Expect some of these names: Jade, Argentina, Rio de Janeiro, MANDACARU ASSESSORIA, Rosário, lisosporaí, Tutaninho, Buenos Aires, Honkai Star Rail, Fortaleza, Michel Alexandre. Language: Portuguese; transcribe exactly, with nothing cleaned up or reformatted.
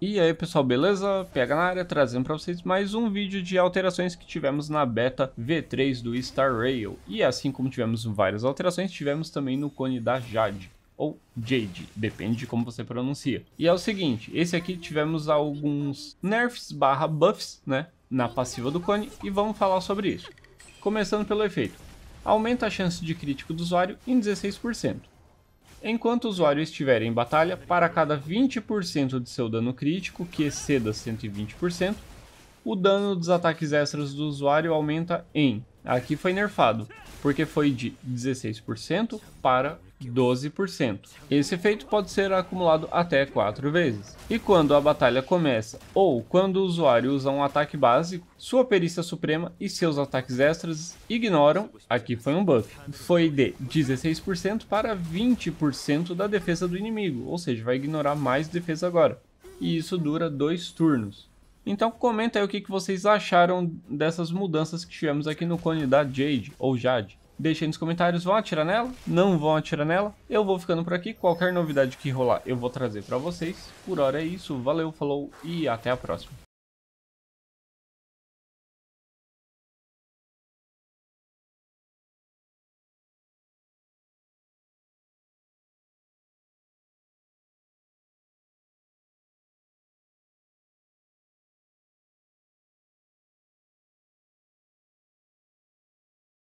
E aí pessoal, beleza? P H na área, trazendo para vocês mais um vídeo de alterações que tivemos na beta V três do Star Rail. E assim como tivemos várias alterações, tivemos também no cone da Jade, ou Jade, depende de como você pronuncia. E é o seguinte, esse aqui tivemos alguns nerfs barra buffs, né, na passiva do cone, e vamos falar sobre isso. Começando pelo efeito, aumenta a chance de crítico do usuário em dezesseis por cento. Enquanto o usuário estiver em batalha, para cada vinte por cento de seu dano crítico, que exceda cento e vinte por cento, o dano dos ataques extras do usuário aumenta em... Aqui foi nerfado, porque foi de dezesseis por cento para doze por cento. Esse efeito pode ser acumulado até quatro vezes. E quando a batalha começa, ou quando o usuário usa um ataque básico, sua perícia suprema e seus ataques extras ignoram, aqui foi um buff, foi de dezesseis por cento para vinte por cento da defesa do inimigo, ou seja, vai ignorar mais defesa agora. E isso dura dois turnos. Então comenta aí o que vocês acharam dessas mudanças que tivemos aqui no cone da Jade, ou Jade. Deixa aí nos comentários, vão atirar nela? Não vão atirar nela? Eu vou ficando por aqui, qualquer novidade que rolar eu vou trazer para vocês. Por hora é isso, valeu, falou e até a próxima.